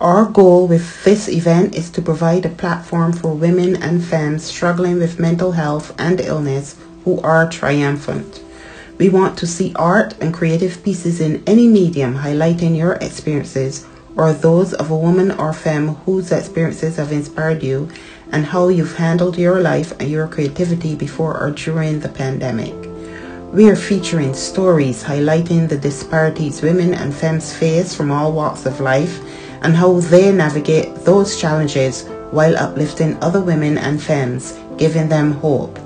Our goal with this event is to provide a platform for women and femmes struggling with mental health and illness who are triumphant. We want to see art and creative pieces in any medium highlighting your experiences or those of a woman or femme whose experiences have inspired you and how you've handled your life and your creativity before or during the pandemic. We are featuring stories highlighting the disparities women and femmes face from all walks of life and how they navigate those challenges while uplifting other women and femmes, giving them hope.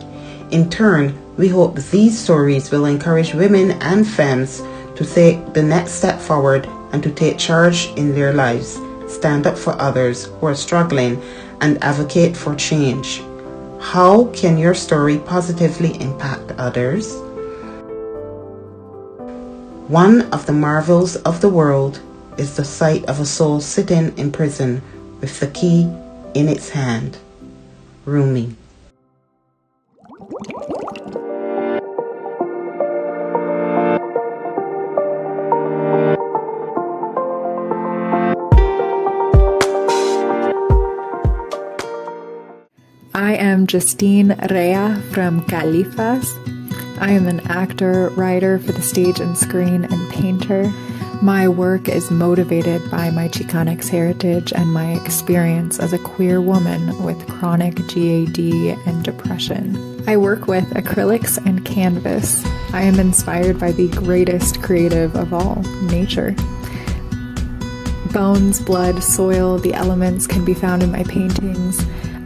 In turn, we hope these stories will encourage women and femmes to take the next step forward and to take charge in their lives, stand up for others who are struggling, and advocate for change. How can your story positively impact others? One of the marvels of the world is the sight of a soul sitting in prison with the key in its hand. Rumi. I am Justine Rhea from Califas. I am an actor, writer for the stage and screen, and painter. My work is motivated by my Chicanx heritage and my experience as a queer woman with chronic GAD and depression. I work with acrylics and canvas. I am inspired by the greatest creative of all, nature. Bones, blood, soil, the elements can be found in my paintings.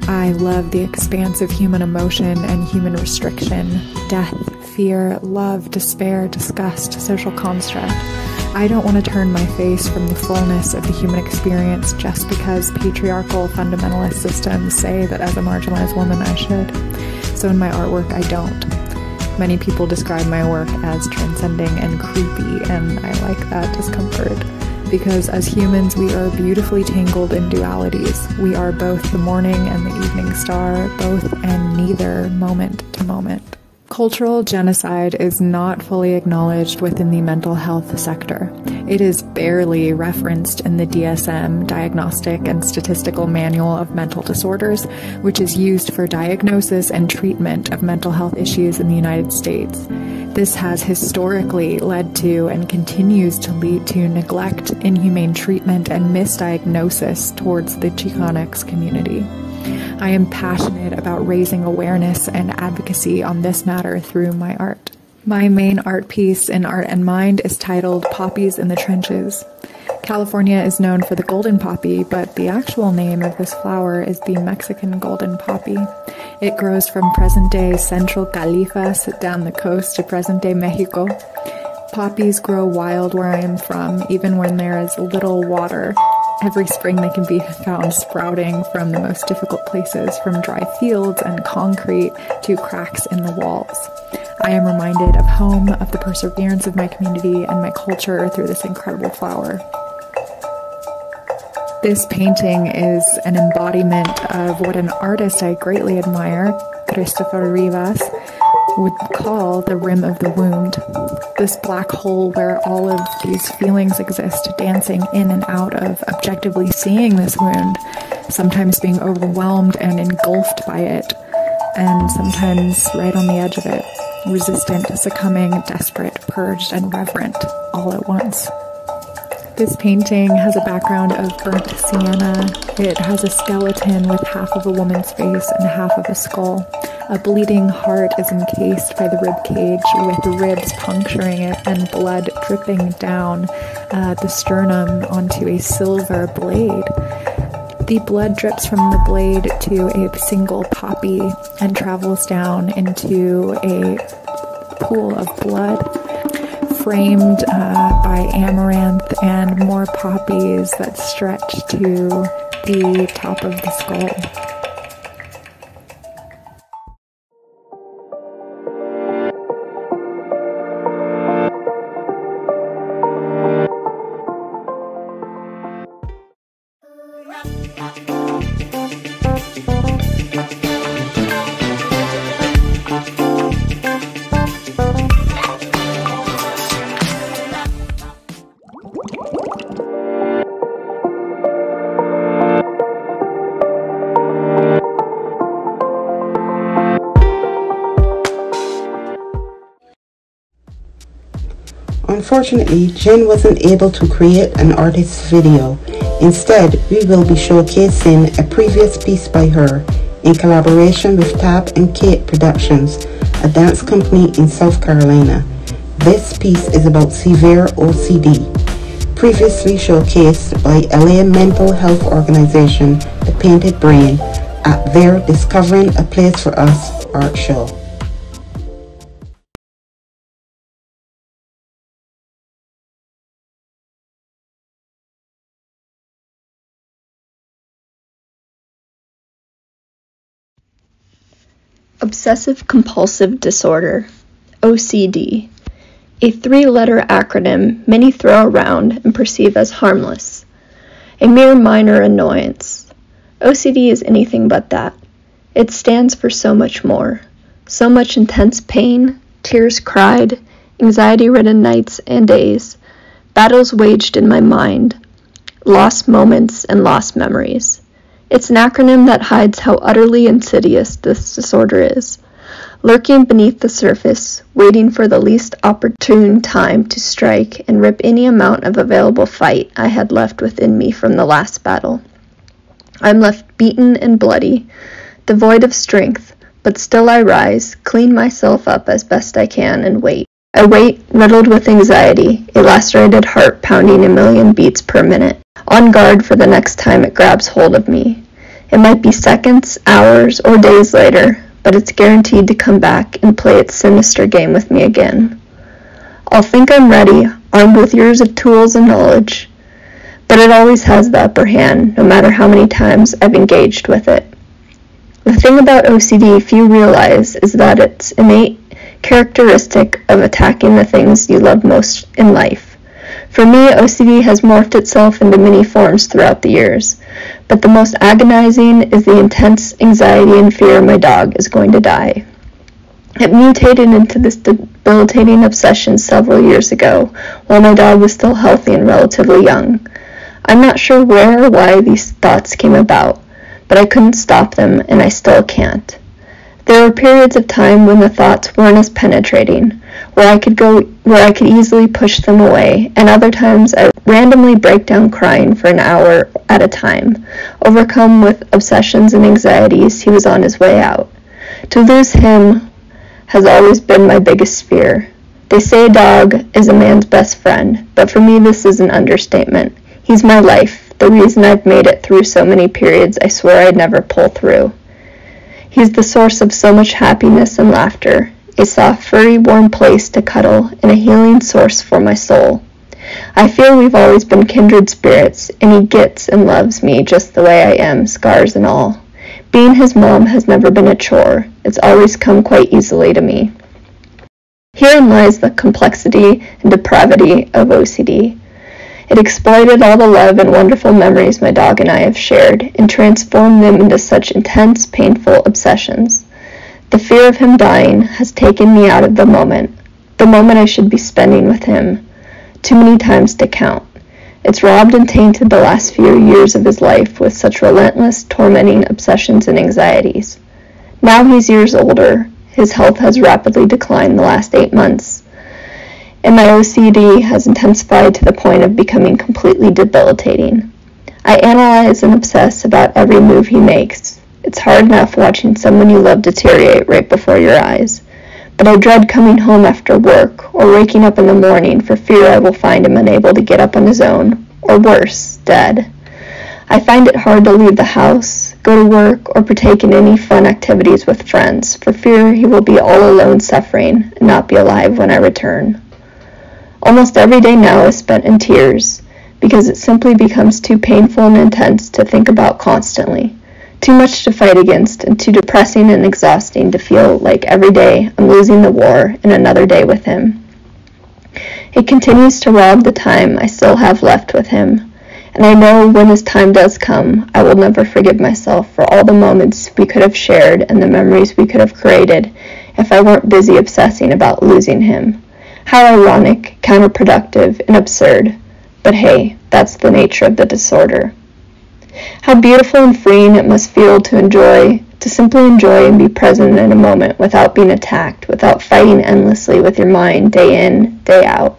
I love the expanse of human emotion and human restriction, death, fear, love, despair, disgust, social construct. I don't want to turn my face from the fullness of the human experience just because patriarchal fundamentalist systems say that as a marginalized woman I should. So in my artwork I don't. Many people describe my work as transcending and creepy, and I like that discomfort. Because as humans we are beautifully tangled in dualities. We are both the morning and the evening star, both and neither, moment to moment. Cultural genocide is not fully acknowledged within the mental health sector. It is barely referenced in the DSM, Diagnostic and Statistical Manual of Mental Disorders, which is used for diagnosis and treatment of mental health issues in the United States. This has historically led to and continues to lead to neglect, inhumane treatment, and misdiagnosis towards the Chicanx community. I am passionate about raising awareness and advocacy on this matter through my art. My main art piece in Art and Mind is titled Poppies in the Trenches. California is known for the golden poppy, but the actual name of this flower is the Mexican golden poppy. It grows from present-day central Califas down the coast to present-day Mexico. Poppies grow wild where I am from, even when there is little water. Every spring they can be found sprouting from the most difficult places, from dry fields and concrete to cracks in the walls. I am reminded of home, of the perseverance of my community and my culture through this incredible flower. This painting is an embodiment of what an artist I greatly admire, Christopher Rivas, would call the rim of the wound. This black hole where all of these feelings exist, dancing in and out of, objectively seeing this wound, sometimes being overwhelmed and engulfed by it, and sometimes right on the edge of it, resistant, succumbing, desperate, purged, and reverent all at once. This painting has a background of burnt sienna. It has a skeleton with half of a woman's face and half of a skull. A bleeding heart is encased by the rib cage, with ribs puncturing it and blood dripping down the sternum onto a silver blade. The blood drips from the blade to a single poppy and travels down into a pool of blood, framed by amaranth and more poppies that stretch to the top of the skull. Unfortunately, Jin wasn't able to create an artist's video. Instead, we will be showcasing a previous piece by her in collaboration with Tap and Kate Productions, a dance company in South Carolina. This piece is about severe OCD, previously showcased by LA mental health organization The Painted Brain at their Discovering a Place for Us art show. Obsessive Compulsive Disorder, OCD, a three-letter acronym many throw around and perceive as harmless, a mere minor annoyance. OCD is anything but that. It stands for so much more, so much intense pain, tears cried, anxiety-ridden nights and days, battles waged in my mind, lost moments and lost memories. It's an acronym that hides how utterly insidious this disorder is, lurking beneath the surface, waiting for the least opportune time to strike and rip any amount of available fight I had left within me from the last battle. I'm left beaten and bloody, devoid of strength, but still I rise, clean myself up as best I can, and wait. I wait, riddled with anxiety, a lacerated heart pounding a million beats per minute, on guard for the next time it grabs hold of me. It might be seconds, hours, or days later, but it's guaranteed to come back and play its sinister game with me again. I'll think I'm ready, armed with years of tools and knowledge, but it always has the upper hand, no matter how many times I've engaged with it. The thing about OCD few realize is that it's innate characteristic of attacking the things you love most in life. For me, OCD has morphed itself into many forms throughout the years, but the most agonizing is the intense anxiety and fear my dog is going to die. It mutated into this debilitating obsession several years ago, while my dog was still healthy and relatively young. I'm not sure where or why these thoughts came about, but I couldn't stop them, and I still can't. There were periods of time when the thoughts weren't as penetrating, where I could easily push them away, and other times I randomly break down crying for an hour at a time, overcome with obsessions and anxieties. He was on his way out. To lose him has always been my biggest fear. They say a dog is a man's best friend, but for me this is an understatement. He's my life, the reason I've made it through so many periods I swear I'd never pull through. He's the source of so much happiness and laughter, a soft, furry, warm place to cuddle, and a healing source for my soul. I feel we've always been kindred spirits, and he gets and loves me just the way I am, scars and all. Being his mom has never been a chore. It's always come quite easily to me. Herein lies the complexity and depravity of OCD. It exploited all the love and wonderful memories my dog and I have shared and transformed them into such intense, painful obsessions. The fear of him dying has taken me out of the moment I should be spending with him, too many times to count. It's robbed and tainted the last few years of his life with such relentless, tormenting obsessions and anxieties. Now he's years older, his health has rapidly declined the last 8 months, and my OCD has intensified to the point of becoming completely debilitating. I analyze and obsess about every move he makes. It's hard enough watching someone you love deteriorate right before your eyes, but I dread coming home after work or waking up in the morning for fear I will find him unable to get up on his own, or worse, dead. I find it hard to leave the house, go to work, or partake in any fun activities with friends for fear he will be all alone suffering and not be alive when I return. Almost every day now is spent in tears, because it simply becomes too painful and intense to think about constantly, too much to fight against, and too depressing and exhausting to feel like every day I'm losing the war and another day with him. It continues to rob the time I still have left with him, and I know when his time does come, I will never forgive myself for all the moments we could have shared and the memories we could have created if I weren't busy obsessing about losing him. How ironic, counterproductive, and absurd, but hey, that's the nature of the disorder. How beautiful and freeing it must feel to simply enjoy and be present in a moment without being attacked, without fighting endlessly with your mind day in, day out.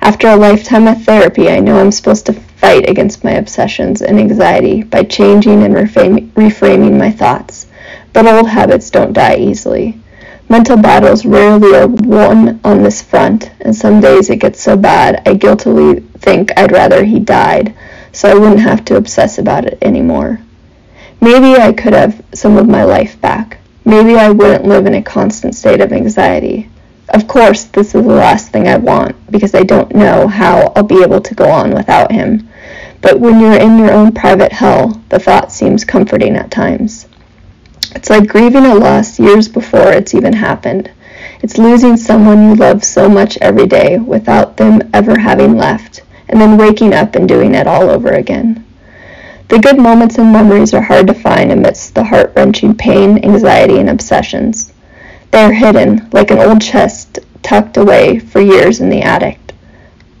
After a lifetime of therapy, I know I'm supposed to fight against my obsessions and anxiety by changing and reframing my thoughts. But old habits don't die easily. Mental battles rarely are won on this front, and some days it gets so bad I guiltily think I'd rather he died, so I wouldn't have to obsess about it anymore. Maybe I could have some of my life back. Maybe I wouldn't live in a constant state of anxiety. Of course, this is the last thing I want, because I don't know how I'll be able to go on without him. But when you're in your own private hell, the thought seems comforting at times. It's like grieving a loss years before it's even happened. It's losing someone you love so much every day without them ever having left, and then waking up and doing it all over again. The good moments and memories are hard to find amidst the heart-wrenching pain, anxiety, and obsessions. They are hidden, like an old chest tucked away for years in the attic.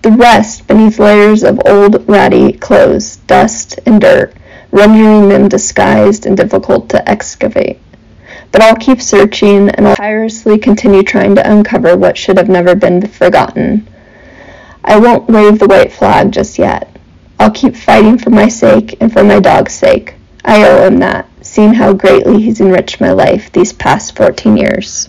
The rest beneath layers of old, ratty clothes, dust, and dirt, rendering them disguised and difficult to excavate. But I'll keep searching, and I'll tirelessly continue trying to uncover what should have never been forgotten. I won't wave the white flag just yet. I'll keep fighting for my sake and for my dog's sake. I owe him that, seeing how greatly he's enriched my life these past 14 years.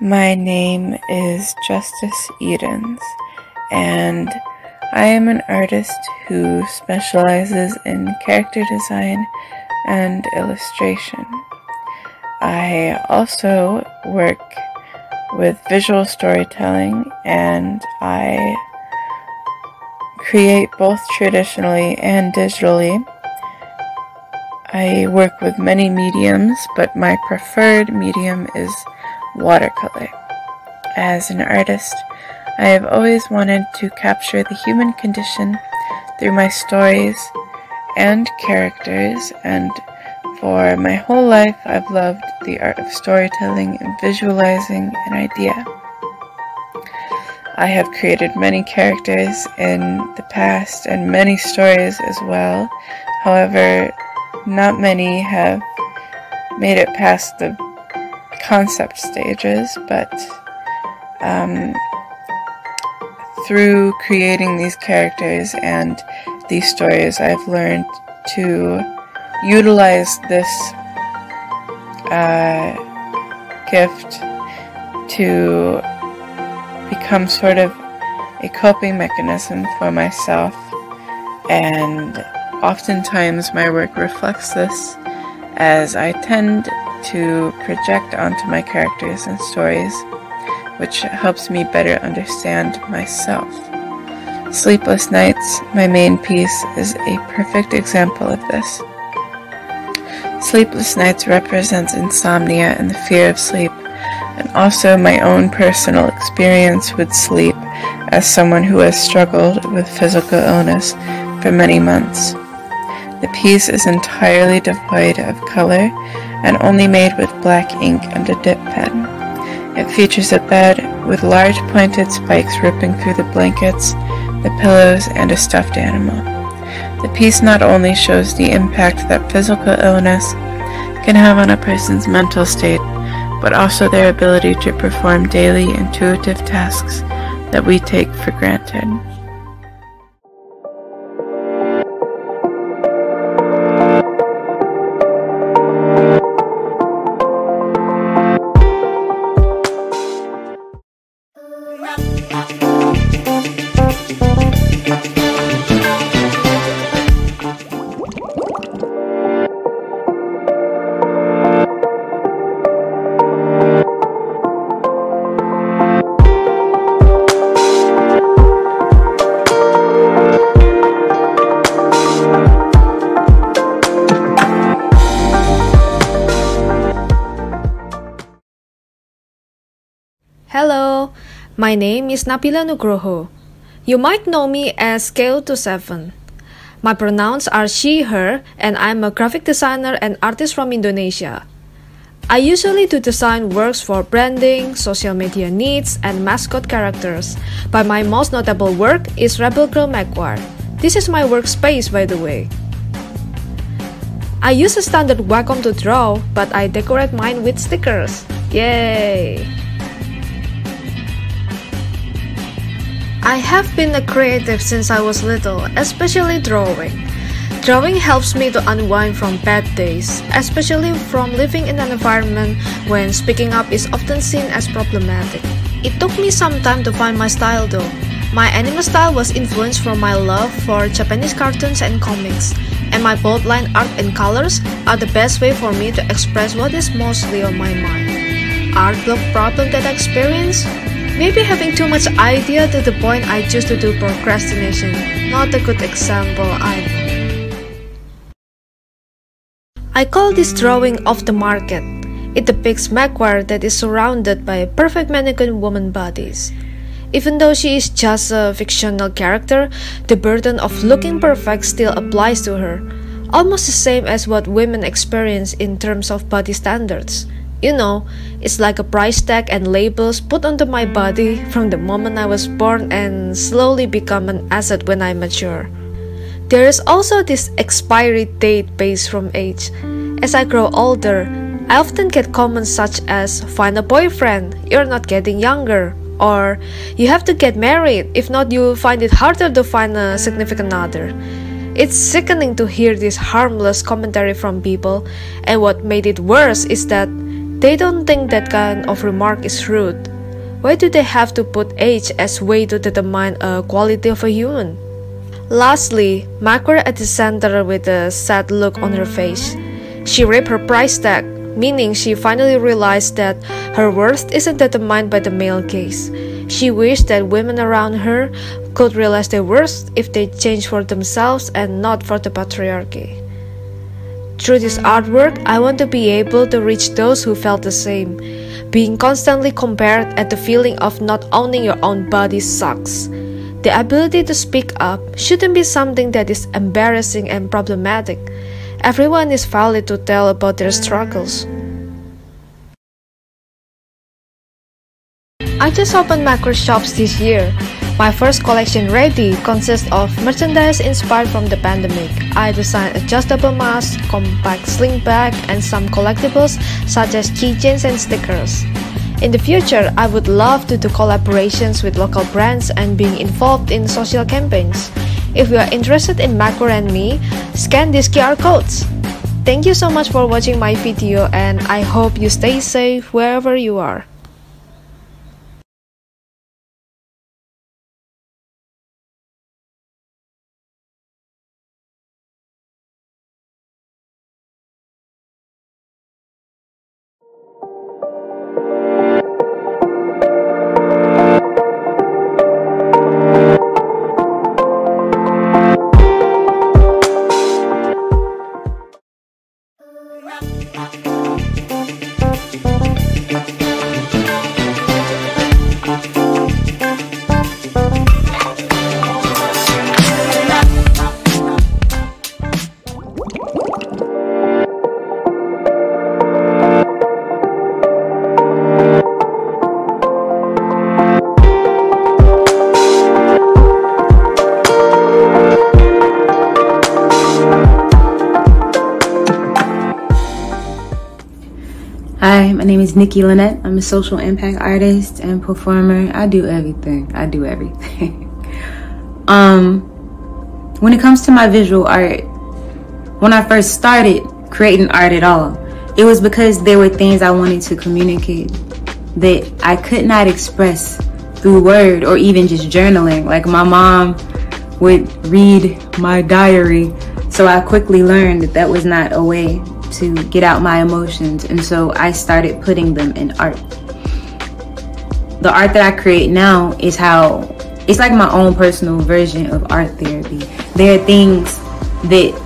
My name is Justice Edens, and I am an artist who specializes in character design and illustration. I also work with visual storytelling, and I create both traditionally and digitally. I work with many mediums, but my preferred medium is watercolor. As an artist, I have always wanted to capture the human condition through my stories and characters, and for my whole life I've loved the art of storytelling and visualizing an idea. I have created many characters in the past and many stories as well. However, not many have made it past the concept stages, but through creating these characters and these stories, I've learned to utilize this gift to become sort of a coping mechanism for myself, and oftentimes my work reflects this, as I tend to project onto my characters and stories, which helps me better understand myself. Sleepless Nights, my main piece, is a perfect example of this. Sleepless Nights represents insomnia and the fear of sleep, and also my own personal experience with sleep as someone who has struggled with physical illness for many months. The piece is entirely devoid of color and only made with black ink and a dip pen. It features a bed with large pointed spikes ripping through the blankets, the pillows, and a stuffed animal. The piece not only shows the impact that physical illness can have on a person's mental state, but also their ability to perform daily intuitive tasks that we take for granted. Hello, my name is Napila Nugroho. You might know me as Scale to Seven. My pronouns are she, her, and I'm a graphic designer and artist from Indonesia. I usually do design works for branding, social media needs, and mascot characters, but my most notable work is Rebel Girl Maguire. This is my workspace, by the way. I use a standard Wacom to draw, but I decorate mine with stickers. Yay! I have been a creative since I was little, especially drawing. Drawing helps me to unwind from bad days, especially from living in an environment when speaking up is often seen as problematic. It took me some time to find my style though. My anime style was influenced from my love for Japanese cartoons and comics, and my boldline art and colors are the best way for me to express what is mostly on my mind. Art block problem that I experience? Maybe having too much idea to the point I choose to do procrastination. Not a good example, I know. I call this drawing off the market. It depicts Maguire that is surrounded by perfect mannequin woman bodies. Even though she is just a fictional character, the burden of looking perfect still applies to her. Almost the same as what women experience in terms of body standards. You know, it's like a price tag and labels put onto my body from the moment I was born and slowly become an asset when I mature. There is also this expiry date based from age. As I grow older, I often get comments such as, "Find a boyfriend, you're not getting younger," or "You have to get married, if not you'll find it harder to find a significant other." It's sickening to hear this harmless commentary from people, and what made it worse is that they don't think that kind of remark is rude. Why do they have to put age as way to determine a quality of a human? Lastly, Maguire at the center with a sad look on her face. She raised her price tag, meaning she finally realized that her worth isn't determined by the male gaze. She wished that women around her could realize their worth if they changed for themselves and not for the patriarchy. Through this artwork, I want to be able to reach those who felt the same. Being constantly compared at the feeling of not owning your own body sucks. The ability to speak up shouldn't be something that is embarrassing and problematic. Everyone is valid to tell about their struggles. I just opened Maguire shops this year. My first collection ready consists of merchandise inspired from the pandemic. I designed adjustable masks, compact sling bag, and some collectibles such as keychains and stickers. In the future, I would love to do collaborations with local brands and being involved in social campaigns. If you are interested in Macworld and Me, scan these QR codes. Thank you so much for watching my video, and I hope you stay safe wherever you are. My name is Nikki Lynette. I'm a social impact artist and performer. I do everything. When it comes to my visual art, when I first started creating art at all, it was because there were things I wanted to communicate that I could not express through word or even just journaling. Like, my mom would read my diary, so I quickly learned that that was not a way to get out my emotions, and so I started putting them in art. The art that I create now is how it's like my own personal version of art therapy. There are things that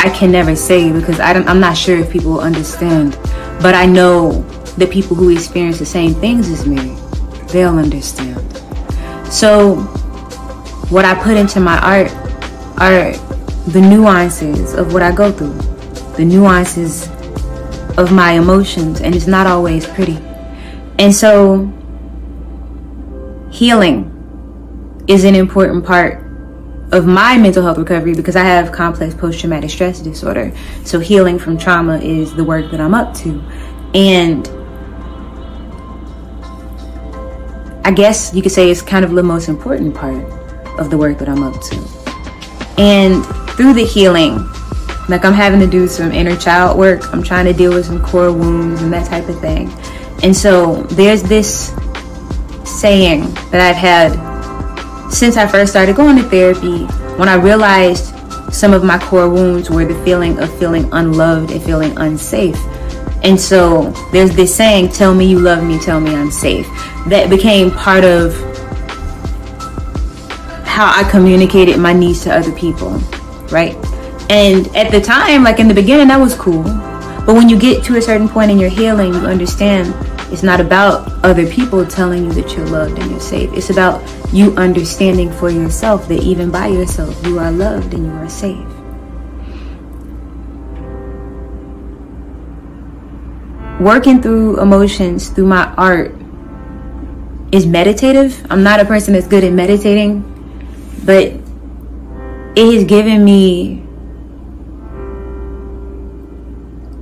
I can never say because I'm not sure if people will understand, but I know the people who experience the same things as me they'll understand. So what I put into my art are the nuances of what I go through, the nuances of my emotions, and it's not always pretty. And so healing is an important part of my mental health recovery because I have complex post-traumatic stress disorder. So healing from trauma is the work that I'm up to. And I guess you could say it's kind of the most important part of the work that I'm up to. And through the healing, like, I'm having to do some inner child work. I'm trying to deal with some core wounds and that type of thing. And so there's this saying that I've had since I first started going to therapy, when I realized some of my core wounds were the feeling of feeling unloved and feeling unsafe. And so there's this saying, tell me you love me, tell me I'm safe. That became part of how I communicated my needs to other people, right? And at the time, like in the beginning, that was cool. But when you get to a certain point in your healing, you understand it's not about other people telling you that you're loved and you're safe. It's about you understanding for yourself that even by yourself, you are loved and you are safe. Working through emotions through my art is meditative. I'm not a person that's good at meditating, but it has given me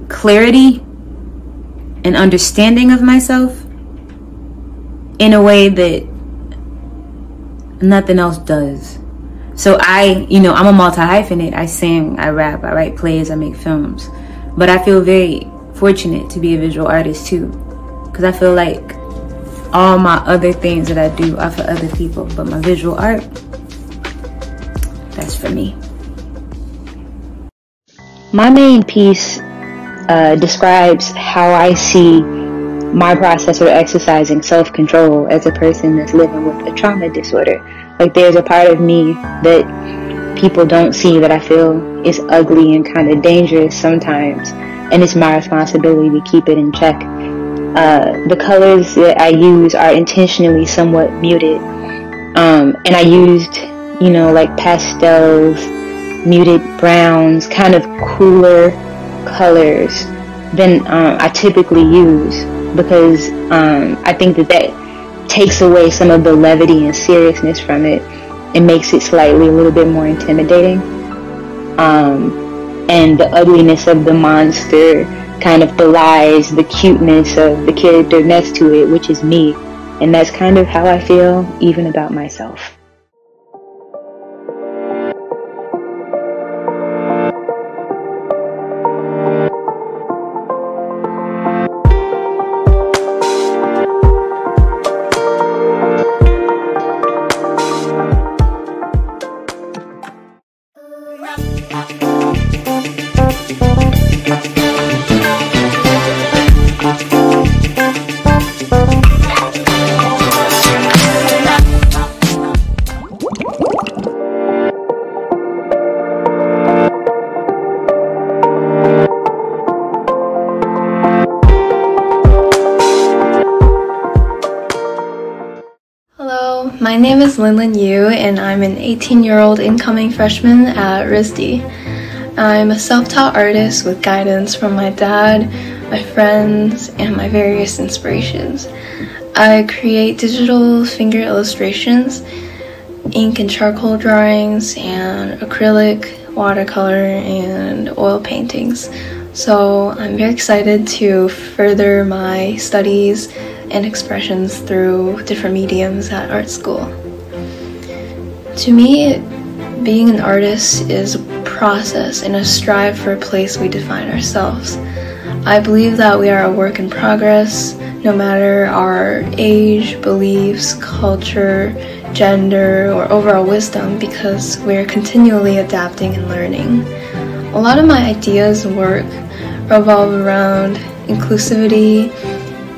clarity and understanding of myself in a way that nothing else does. So I, you know, I'm a multi-hyphenate. I sing, I rap, I write plays, I make films. But I feel very fortunate to be a visual artist too, because I feel like all my other things that I do are for other people, but my visual art, that's for me. My main piece describes how I see my process of exercising self-control as a person that's living with a trauma disorder. Like, there's a part of me that people don't see that I feel is ugly and kind of dangerous sometimes, and it's my responsibility to keep it in check. The colors that I use are intentionally somewhat muted, and I used, you know, like pastels, muted browns, kind of cooler colors than I typically use, because I think that that takes away some of the levity and seriousness from it and makes it slightly a little bit more intimidating, and the ugliness of the monster, kind of belies the cuteness of the character next to it, which is me. And that's kind of how I feel even about myself. My name is Linlin Yu, and I'm an 18-year-old incoming freshman at RISD. I'm a self-taught artist with guidance from my dad, my friends, and my various inspirations. I create digital finger illustrations, ink and charcoal drawings, and acrylic, watercolor, and oil paintings. So I'm very excited to further my studies and expressions through different mediums at art school. To me, being an artist is a process and a strive for a place we define ourselves. I believe that we are a work in progress, no matter our age, beliefs, culture, gender, or overall wisdom, because we're continually adapting and learning. A lot of my ideas and work revolve around inclusivity,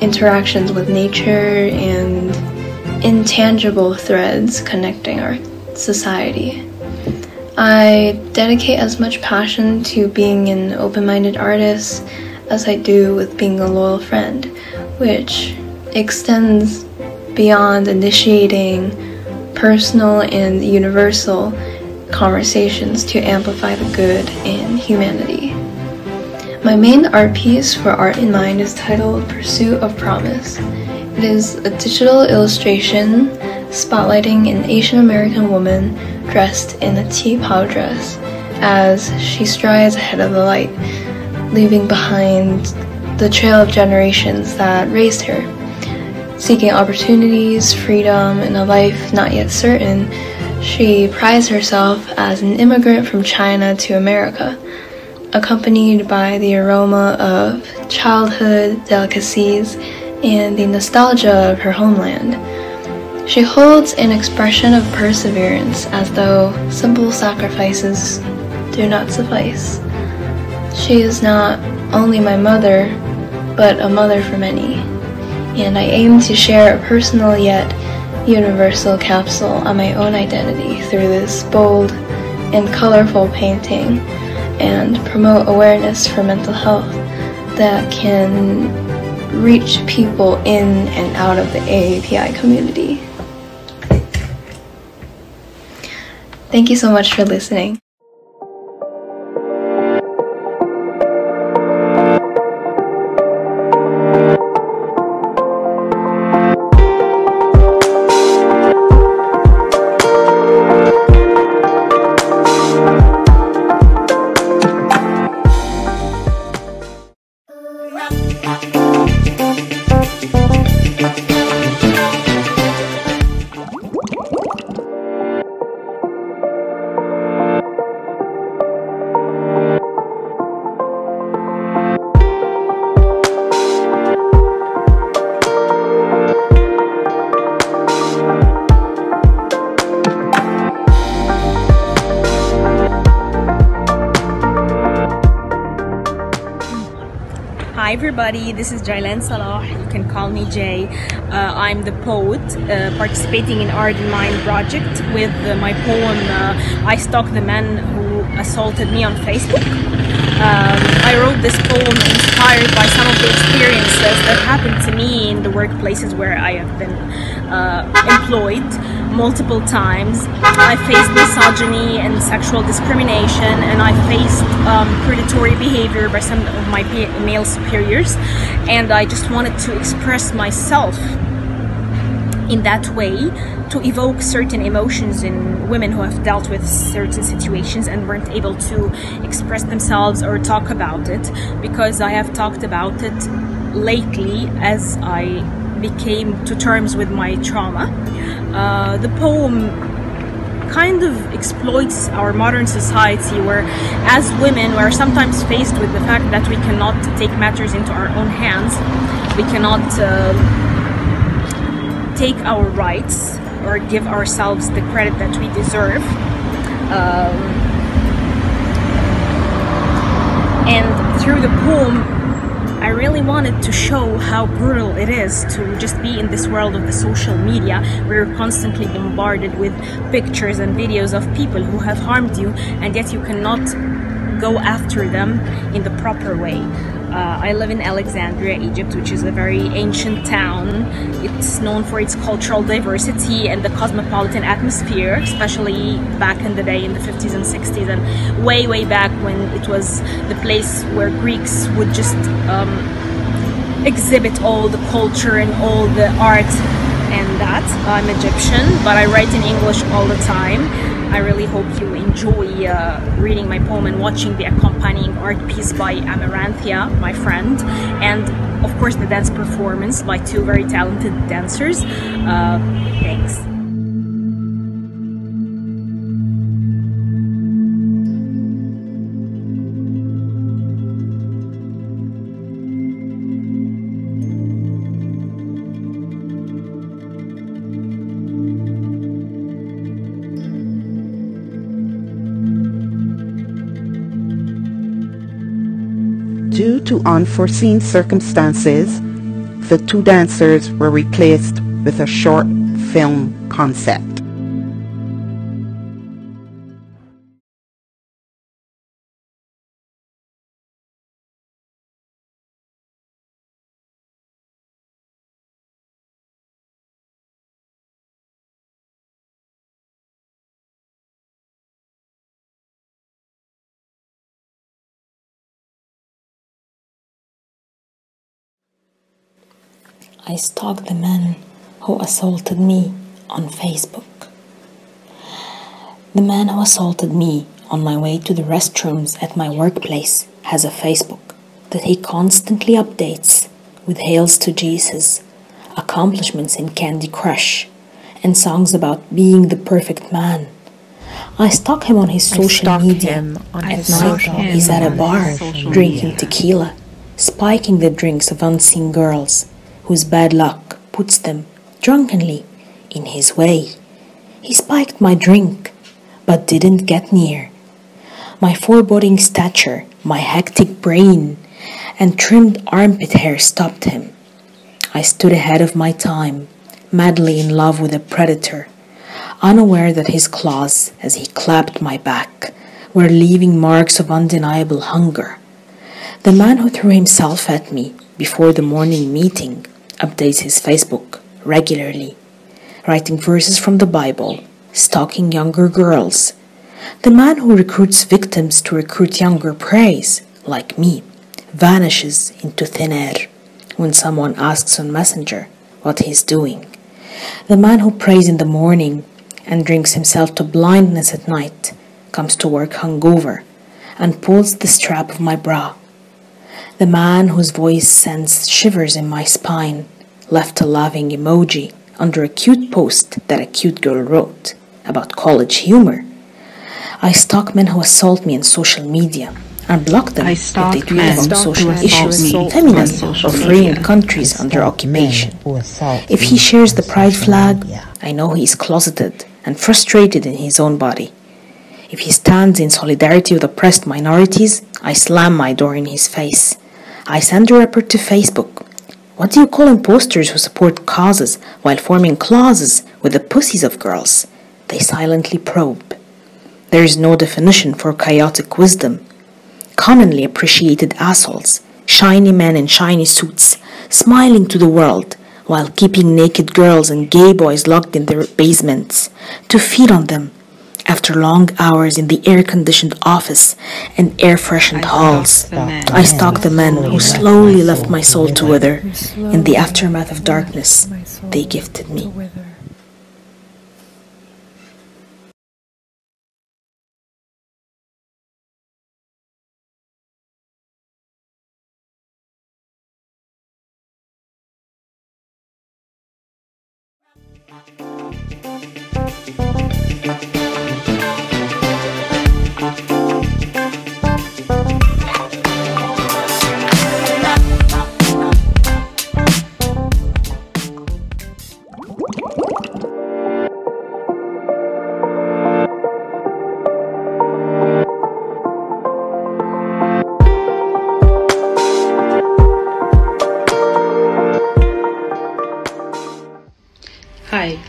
interactions with nature, and intangible threads connecting our society. I dedicate as much passion to being an open-minded artist as I do with being a loyal friend, which extends beyond initiating personal and universal conversations to amplify the good in humanity. My main art piece for Art in Mind is titled Pursuit of Promise. It is a digital illustration spotlighting an Asian American woman dressed in a tea-pao dress as she strides ahead of the light, leaving behind the trail of generations that raised her. Seeking opportunities, freedom, and a life not yet certain, she prides herself as an immigrant from China to America, accompanied by the aroma of childhood delicacies and the nostalgia of her homeland. She holds an expression of perseverance, as though simple sacrifices do not suffice. She is not only my mother, but a mother for many, and I aim to share a personal yet universal capsule on my own identity through this bold and colorful painting, and promote awareness for mental health that can reach people in and out of the AAPI community. Thank you so much for listening. Hi everybody, this is Jailene Salah, you can call me Jay. I'm the poet participating in Art in Mind project with my poem I Stalk the Man Who Assaulted Me on Facebook. I wrote this poem inspired by some of the experiences that happened to me in the workplaces where I have been employed multiple times. I faced misogyny and sexual discrimination, and I faced predatory behavior by some of my male superiors, and I just wanted to express myself in that way to evoke certain emotions in women who have dealt with certain situations and weren't able to express themselves or talk about it, because I have talked about it lately as I became to terms with my trauma. The poem kind of exploits our modern society, where as women we are sometimes faced with the fact that we cannot take matters into our own hands, we cannot take our rights or give ourselves the credit that we deserve, and through the poem I really wanted to show how brutal it is to just be in this world of the social media, where you're constantly bombarded with pictures and videos of people who have harmed you, and yet you cannot go after them in the proper way. I live in Alexandria, Egypt, which is a very ancient town. It's known for its cultural diversity and the cosmopolitan atmosphere, especially back in the day in the 50s and 60s, and way back when it was the place where Greeks would just exhibit all the culture and all the art and that. I'm Egyptian, but I write in English all the time. I really hope you enjoy reading my poem and watching the accompanying art piece by Amaranthia, my friend, and of course the dance performance by two very talented dancers. Thanks. Due to unforeseen circumstances, the two dancers were replaced with a short film concept. I stalked the man who assaulted me on Facebook. The man who assaulted me on my way to the restrooms at my workplace has a Facebook that he constantly updates with hails to Jesus, accomplishments in Candy Crush, and songs about being the perfect man. I stalk him on his social media. At night, he's at a bar drinking tequila, spiking the drinks of unseen girls whose bad luck puts them drunkenly in his way. He spiked my drink, but didn't get near. My foreboding stature, my hectic brain, and trimmed armpit hair stopped him. I stood ahead of my time, madly in love with a predator, unaware that his claws, as he clapped my back, were leaving marks of undeniable hunger. The man who threw himself at me before the morning meeting updates his Facebook regularly, writing verses from the Bible, stalking younger girls. The man who recruits victims to recruit younger preys, like me, vanishes into thin air when someone asks on Messenger what he's doing. The man who prays in the morning and drinks himself to blindness at night comes to work hungover and pulls the strap of my bra. The man whose voice sends shivers in my spine left a loving emoji under a cute post that a cute girl wrote about college humor. I stalk men who assault me on social media and block them if they tweet on social issues, feminism, or freeing countries under occupation. If he shares the pride flag, I know he is closeted and frustrated in his own body. If he stands in solidarity with oppressed minorities, I slam my door in his face. I send a report to Facebook. What do you call imposters who support causes while forming clauses with the pussies of girls? They silently probe. There is no definition for chaotic wisdom. Commonly appreciated assholes, shiny men in shiny suits, smiling to the world while keeping naked girls and gay boys locked in their basements to feed on them after long hours in the air-conditioned office and air-freshened halls. I stalk the men who slowly left my soul to wither in the aftermath of darkness they gifted me.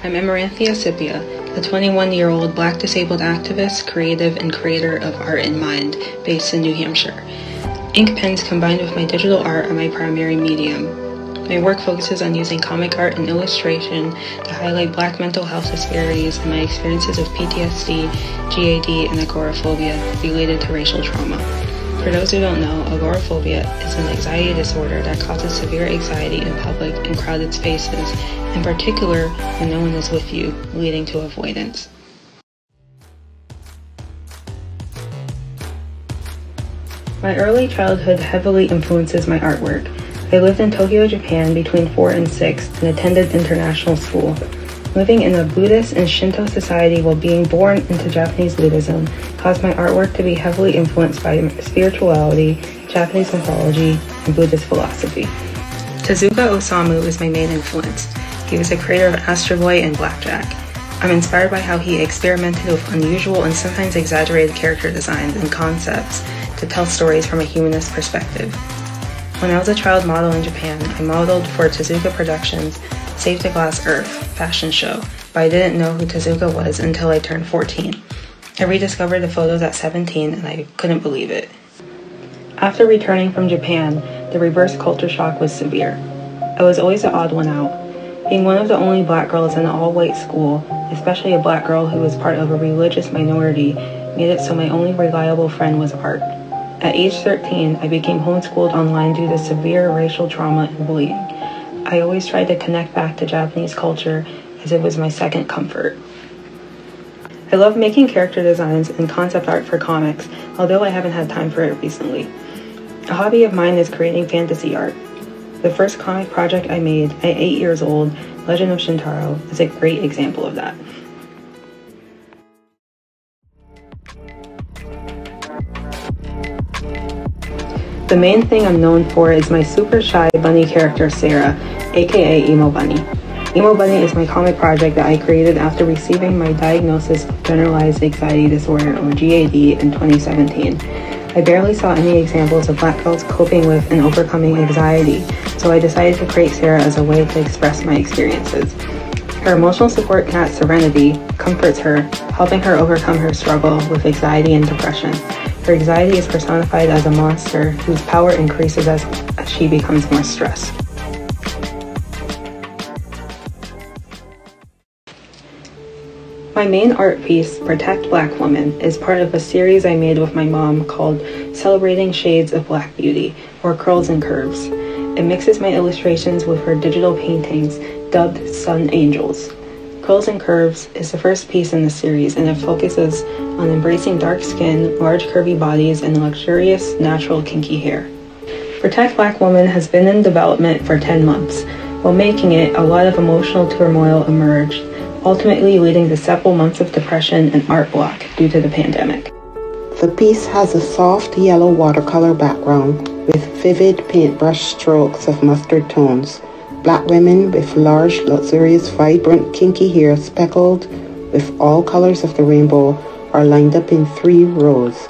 I'm Amaranthia Sepia, a 21-year-old Black disabled activist, creative, and creator of Art in Mind, based in New Hampshire. Ink pens combined with my digital art are my primary medium. My work focuses on using comic art and illustration to highlight Black mental health disparities and my experiences of PTSD, GAD, and agoraphobia related to racial trauma. For those who don't know, agoraphobia is an anxiety disorder that causes severe anxiety in public and crowded spaces, in particular when no one is with you, leading to avoidance. My early childhood heavily influences my artwork. I lived in Tokyo, Japan between 4 and 6 and attended international school. Living in a Buddhist and Shinto society while being born into Japanese Buddhism caused my artwork to be heavily influenced by spirituality, Japanese mythology, and Buddhist philosophy. Tezuka Osamu is my main influence. He was the creator of Astro Boy and Blackjack. I'm inspired by how he experimented with unusual and sometimes exaggerated character designs and concepts to tell stories from a humanist perspective. When I was a child model in Japan, I modeled for Tezuka Productions' Save the Glass Earth fashion show, but I didn't know who Tezuka was until I turned 14. I rediscovered the photos at 17 and I couldn't believe it. After returning from Japan, the reverse culture shock was severe. I was always the odd one out. Being one of the only Black girls in an all-white school, especially a Black girl who was part of a religious minority, made it so my only reliable friend was art. At age 13, I became homeschooled online due to severe racial trauma and bullying. I always tried to connect back to Japanese culture as it was my second comfort. I love making character designs and concept art for comics, although I haven't had time for it recently. A hobby of mine is creating fantasy art. The first comic project I made at 8 years old, Legend of Shintaro, is a great example of that. The main thing I'm known for is my super shy bunny character Sarah, aka Emo Bunny. Emo Bunny is my comic project that I created after receiving my diagnosis of generalized anxiety disorder, or GAD, in 2017. I barely saw any examples of Black girls coping with and overcoming anxiety, so I decided to create Sarah as a way to express my experiences. Her emotional support cat Serenity comforts her, helping her overcome her struggle with anxiety and depression. Her anxiety is personified as a monster whose power increases as she becomes more stressed. My main art piece, Protect Black Woman, is part of a series I made with my mom called Celebrating Shades of Black Beauty, or Curls and Curves. It mixes my illustrations with her digital paintings dubbed Sun Angels. Curls and Curves is the first piece in the series, and it focuses on embracing dark skin, large curvy bodies, and luxurious, natural, kinky hair. Protect Black Woman has been in development for 10 months. While making it, a lot of emotional turmoil emerged, ultimately leading to several months of depression and art block due to the pandemic. The piece has a soft yellow watercolor background with vivid paintbrush strokes of mustard tones. Black women with large, luxurious, vibrant, kinky hair speckled with all colors of the rainbow are lined up in 3 rows.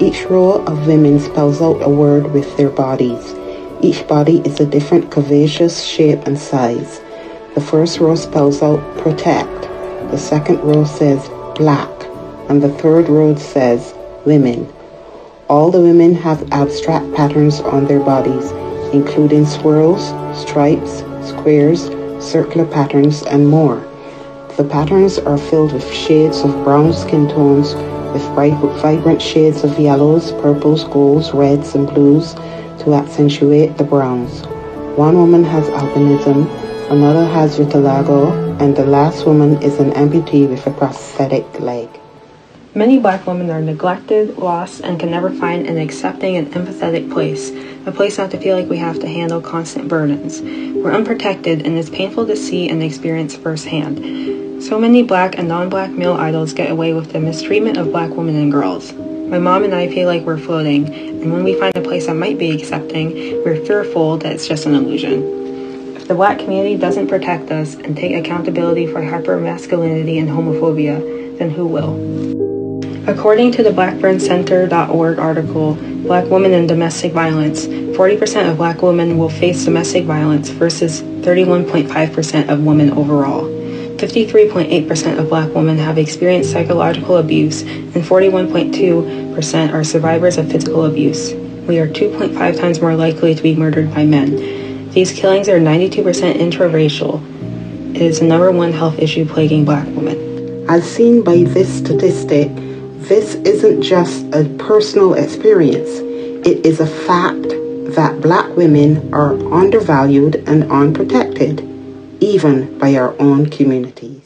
Each row of women spells out a word with their bodies. Each body is a different curvaceous shape and size. The first row spells out protect. The second row says black. And the third row says women. All the women have abstract patterns on their bodies, including swirls, stripes, squares, circular patterns, and more. The patterns are filled with shades of brown skin tones, with vibrant shades of yellows, purples, golds, reds, and blues to accentuate the browns. One woman has albinism, another has vitiligo, and the last woman is an amputee with a prosthetic leg. Many Black women are neglected, lost, and can never find an accepting and empathetic place, a place not to feel like we have to handle constant burdens. We're unprotected, and it's painful to see and experience firsthand. So many Black and non-Black male idols get away with the mistreatment of Black women and girls. My mom and I feel like we're floating, and when we find a place that might be accepting, we're fearful that it's just an illusion. If the Black community doesn't protect us and take accountability for hypermasculinity and homophobia, then who will? According to the BlackBurnCenter.org article, Black Women and Domestic Violence, 40% of Black women will face domestic violence versus 31.5% of women overall. 53.8% of Black women have experienced psychological abuse, and 41.2% are survivors of physical abuse. We are 2.5 times more likely to be murdered by men. These killings are 92% intraracial. It is the #1 health issue plaguing Black women. As seen by this statistic, this isn't just a personal experience. It is a fact that Black women are undervalued and unprotected, even by our own communities.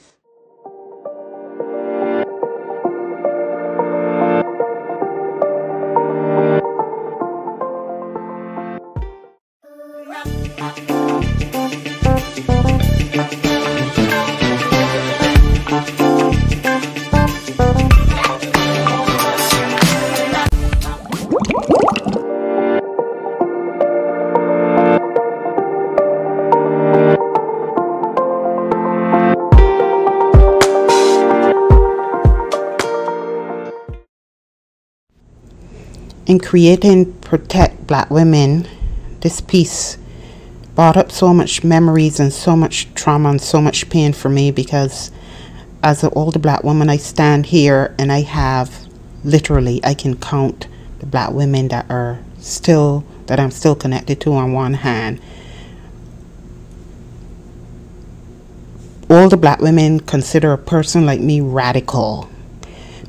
In creating Protect Black Women, this piece brought up so much memories and so much trauma and so much pain for me, because as an older Black woman, I stand here and I have literally, I can count the Black women that I'm still connected to on one hand. Older Black women consider a person like me radical,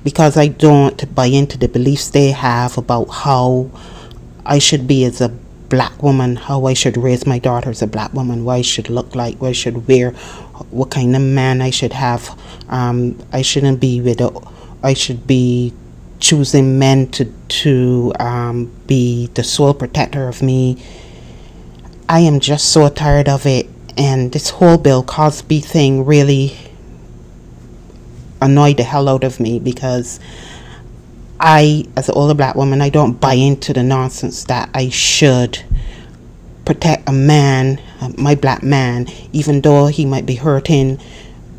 because I don't buy into the beliefs they have about how I should be as a black woman, how I should raise my daughter as a black woman, what I should look like, what I should wear, what kind of man I should have. I shouldn't be with a, I should be choosing men to be the sole protector of me. I am just so tired of it, and this whole Bill Cosby thing really annoyed the hell out of me, because I, as an older black woman, I don't buy into the nonsense that I should protect a man, my black man, even though he might be hurting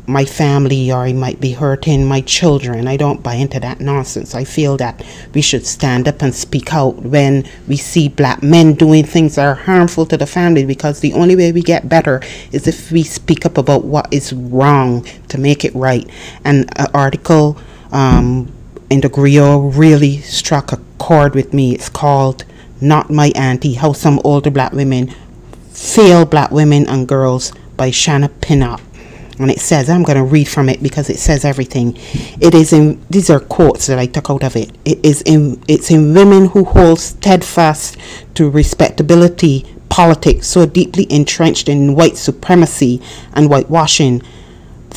my family or he might be hurting my children. I don't buy into that nonsense. I feel that we should stand up and speak out when we see black men doing things that are harmful to the family, because the only way we get better is if we speak up about what is wrong to make it right. And an article in the Griot really struck a chord with me. It's called Not My Auntie, How Some Older Black Women Fail Black Women and Girls by Shanna Pinnock. And it says, I'm going to read from it because it says everything. It is in, these are quotes that I took out of it. It is in, it's in women who hold steadfast to respectability politics so deeply entrenched in white supremacy and whitewashing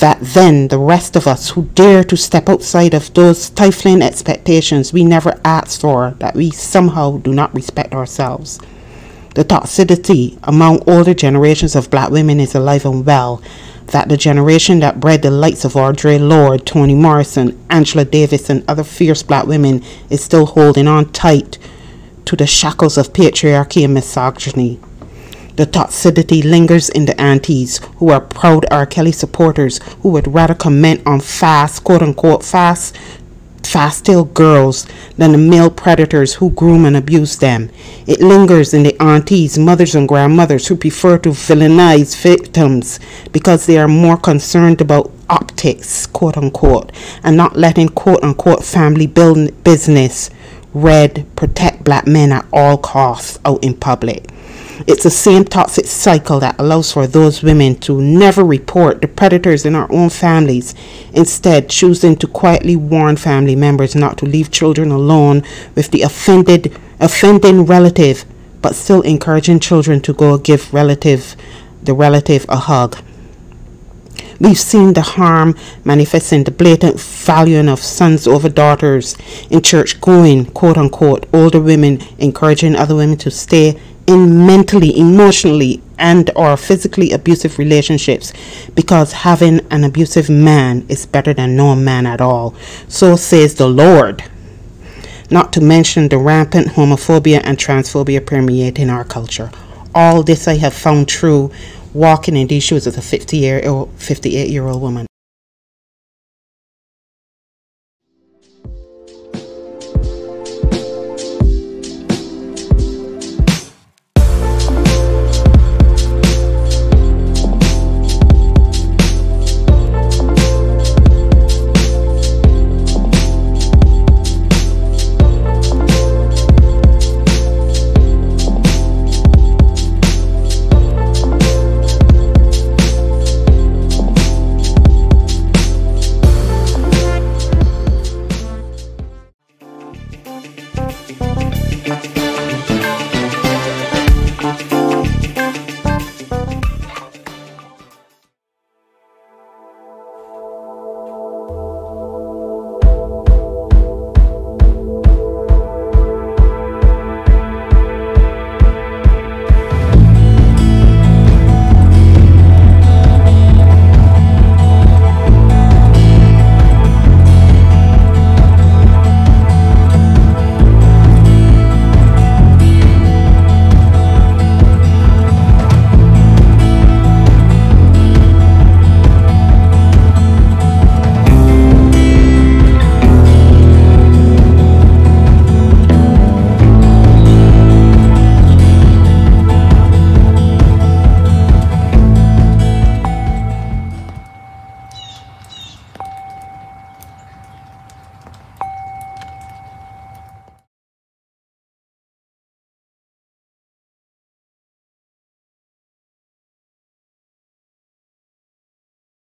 that then the rest of us who dare to step outside of those stifling expectations we never asked for, that we somehow do not respect ourselves. The toxicity among older generations of black women is alive and well. That the generation that bred the likes of Audre Lorde, Toni Morrison, Angela Davis, and other fierce black women is still holding on tight to the shackles of patriarchy and misogyny. The toxicity lingers in the aunties who are proud R. Kelly supporters, who would rather comment on fast, quote-unquote fast, fast-tail girls than the male predators who groom and abuse them. It lingers in the aunties, mothers, and grandmothers who prefer to villainize victims because they are more concerned about optics, quote-unquote, and not letting, quote-unquote, family build business, read, protect black men at all costs out in public. It's the same toxic cycle that allows for those women to never report the predators in our own families, instead choosing to quietly warn family members not to leave children alone with the offending relative, but still encouraging children to go give the relative a hug. We've seen the harm manifest in the blatant valuing of sons over daughters, in church-going, quote-unquote, older women encouraging other women to stay in mentally, emotionally, and or physically abusive relationships because having an abusive man is better than no man at all. So says the Lord. Not to mention the rampant homophobia and transphobia permeating our culture. All this I have found true walking in these shoes as a 58-year-old woman.